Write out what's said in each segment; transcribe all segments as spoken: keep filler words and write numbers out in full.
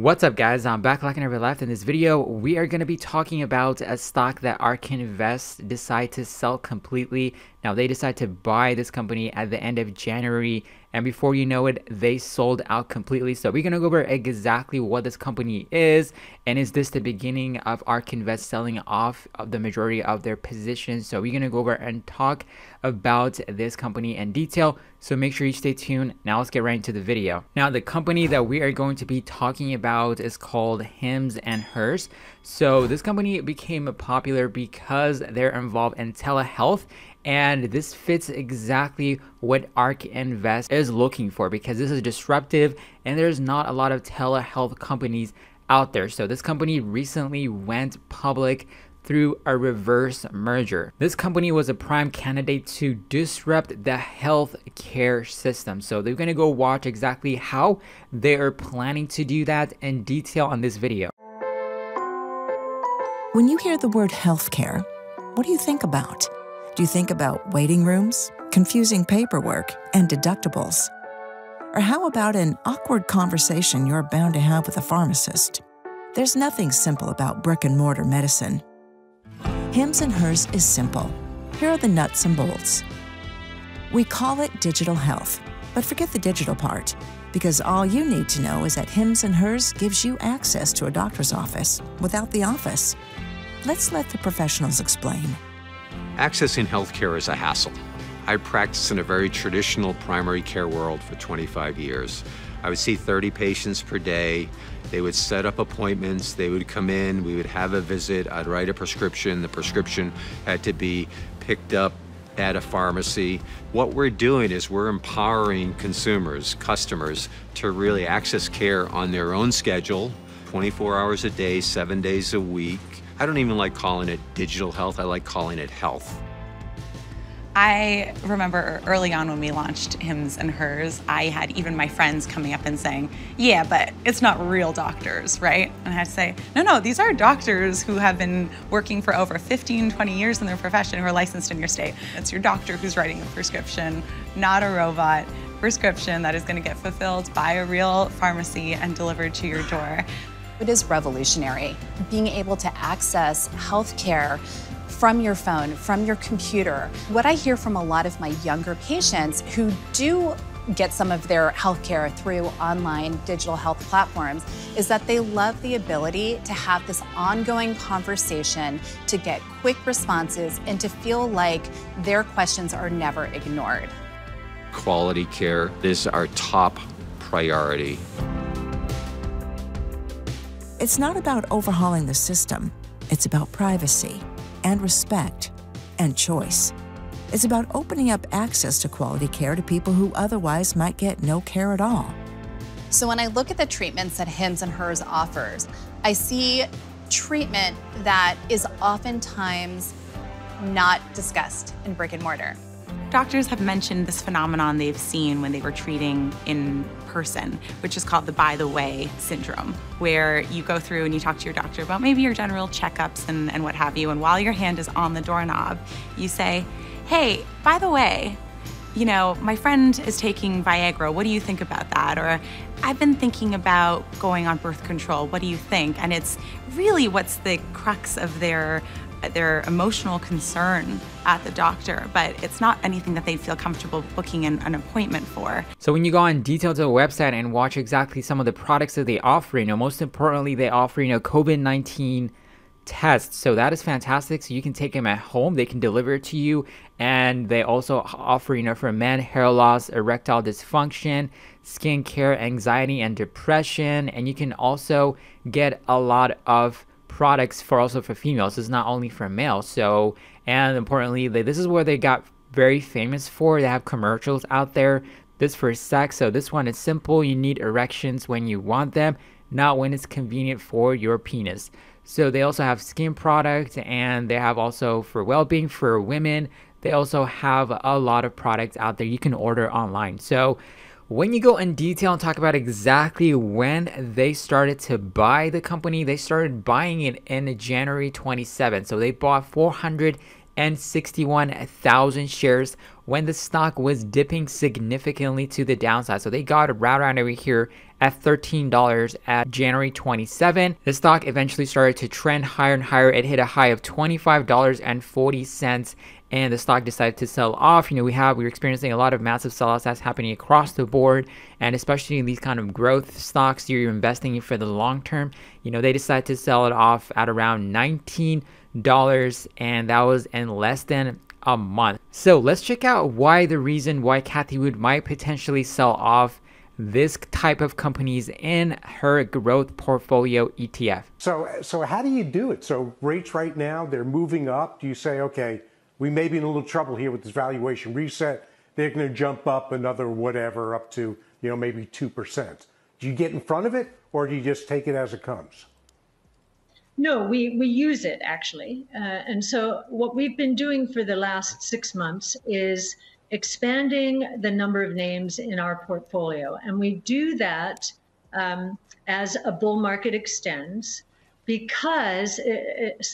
What's up, guys? I'm back like I never left. In this video, we are going to be talking about a stock that Ark Invest decide to sell completely. Now, they decide to buy this company at the end of January, and before you know it, they sold out completely. So we're going to go over exactly what this company is, and is this the beginning of Ark Invest selling off of the majority of their positions. So we're going to go over and talk about this company in detail. So make sure you stay tuned. Now let's get right into the video. Now, the company that we are going to be talking about is called Hims and Hers. So this company became popular because they're involved in telehealth, and this fits exactly what Ark Invest is looking for, because this is disruptive and there's not a lot of telehealth companies out there. So this company recently went public through a reverse merger. This company was a prime candidate to disrupt the healthcare system. So they're gonna go watch exactly how they are planning to do that in detail on this video. When you hear the word healthcare, what do you think about? Do you think about waiting rooms, confusing paperwork, and deductibles? Or how about an awkward conversation you're bound to have with a pharmacist? There's nothing simple about brick and mortar medicine. Hims and Hers is simple. Here are the nuts and bolts. We call it digital health, but forget the digital part, because all you need to know is that Hims and Hers gives you access to a doctor's office without the office. Let's let the professionals explain. Accessing healthcare is a hassle. I practiced in a very traditional primary care world for twenty-five years. I would see thirty patients per day. They would set up appointments, they would come in, we would have a visit, I'd write a prescription, the prescription had to be picked up at a pharmacy. What we're doing is we're empowering consumers, customers, to really access care on their own schedule, twenty-four hours a day, seven days a week. I don't even like calling it digital health, I like calling it health. I remember early on when we launched Hims and Hers, I had even my friends coming up and saying, yeah, but it's not real doctors, right? And I had to say, no, no, these are doctors who have been working for over fifteen, twenty years in their profession, who are licensed in your state. It's your doctor who's writing a prescription, not a robot. Prescription that is going to get fulfilled by a real pharmacy and delivered to your door. It is revolutionary. Being able to access healthcare from your phone, from your computer. What I hear from a lot of my younger patients who do get some of their healthcare through online digital health platforms is that they love the ability to have this ongoing conversation, to get quick responses, and to feel like their questions are never ignored. Quality care is our top priority. It's not about overhauling the system. It's about privacy and respect and choice. It's about opening up access to quality care to people who otherwise might get no care at all. So when I look at the treatments that Hims and Hers offers, I see treatment that is oftentimes not discussed in brick and mortar. Doctors have mentioned this phenomenon they've seen when they were treating in person, which is called the by the way syndrome, where you go through and you talk to your doctor about maybe your general checkups and, and what have you, and while your hand is on the doorknob, you say, hey, by the way, you know, my friend is taking Viagra, what do you think about that? Or I've been thinking about going on birth control, what do you think? And it's really what's the crux of their their emotional concern at the doctor, but it's not anything that they feel comfortable booking an, an appointment for. So when you go on detail to the website and watch exactly some of the products that they offer, you know, most importantly, they offer, you know, COVID nineteen tests. So that is fantastic. So you can take them at home, they can deliver it to you. And they also offer, you know, for men, hair loss, erectile dysfunction, skin care, anxiety, and depression. And you can also get a lot of products for also for females. It's not only for males. So, and importantly, they, this is where they got very famous for. They have commercials out there. This for sex. So this one is simple. You need erections when you want them, not when it's convenient for your penis. So they also have skin products, and they have also for well-being for women. They also have a lot of products out there you can order online. So when you go in detail and talk about exactly when they started to buy the company, they started buying it in January twenty-seventh. So they bought 400 and sixty-one thousand shares when the stock was dipping significantly to the downside. So they got right around over here at thirteen dollars at January twenty-seventh. The stock eventually started to trend higher and higher. It hit a high of twenty-five dollars and forty cents. And the stock decided to sell off. You know, we have, we're experiencing a lot of massive sell-offs that's happening across the board, and especially in these kind of growth stocks you're investing in for the long term. You know, they decided to sell it off at around nineteen dollars, and that was in less than a month. So let's check out why the reason why Cathie Wood might potentially sell off this type of companies in her growth portfolio E T F. So, so how do you do it? So rates right now, they're moving up. Do you say, okay, we may be in a little trouble here with this valuation reset. They're going to jump up another whatever up to, you know, maybe two percent. Do you get in front of it, or do you just take it as it comes? No, we, we use it, actually. Uh, and so what we've been doing for the last six months is expanding the number of names in our portfolio. And we do that um, as a bull market extends, because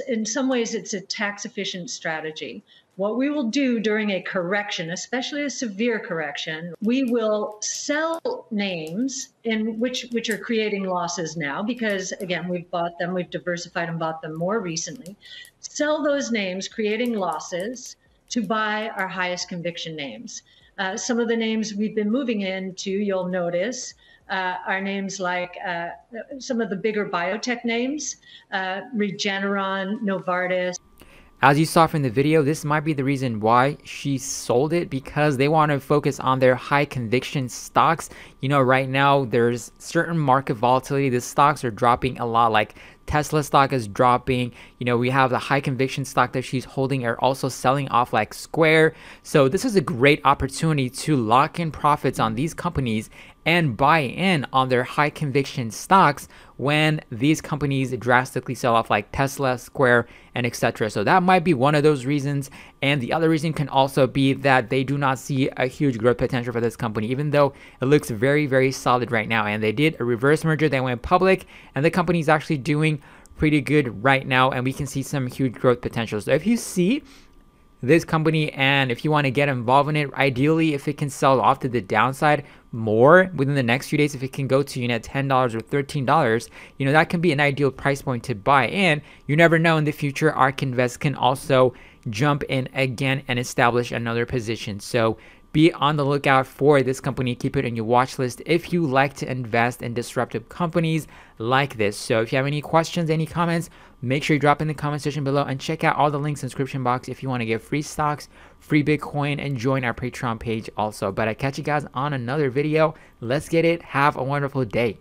in some ways it's a tax efficient strategy. What we will do during a correction, especially a severe correction, we will sell names in which which are creating losses now, because again, we've bought them, we've diversified and bought them more recently. Sell those names creating losses to buy our highest conviction names. Uh, some of the names we've been moving into, you'll notice, Uh, are names like uh, some of the bigger biotech names, uh, Regeneron, Novartis. As you saw from the video, this might be the reason why she sold it, because they want to focus on their high conviction stocks. You know, right now there's certain market volatility. The stocks are dropping a lot, like Tesla stock is dropping. You know, we have the high conviction stock that she's holding are also selling off, like Square. So this is a great opportunity to lock in profits on these companies and buy in on their high conviction stocks when these companies drastically sell off, like Tesla, Square, and et cetera. So that might be one of those reasons. And the other reason can also be that they do not see a huge growth potential for this company, even though it looks very, very solid right now. And they did a reverse merger, they went public, and the company is actually doing pretty good right now, and we can see some huge growth potential. So if you see this company and if you want to get involved in it, ideally if it can sell off to the downside more within the next few days, if it can go to, you know, ten dollars or thirteen dollars, you know, that can be an ideal price point to buy in. You never know, in the future Ark Invest can also jump in again and establish another position. So be on the lookout for this company. Keep it on your watch list if you like to invest in disruptive companies like this. So if you have any questions, any comments, make sure you drop in the comment section below, and check out all the links in the description box if you want to get free stocks, free Bitcoin, and join our Patreon page also. But I catch you guys on another video. Let's get it. Have a wonderful day.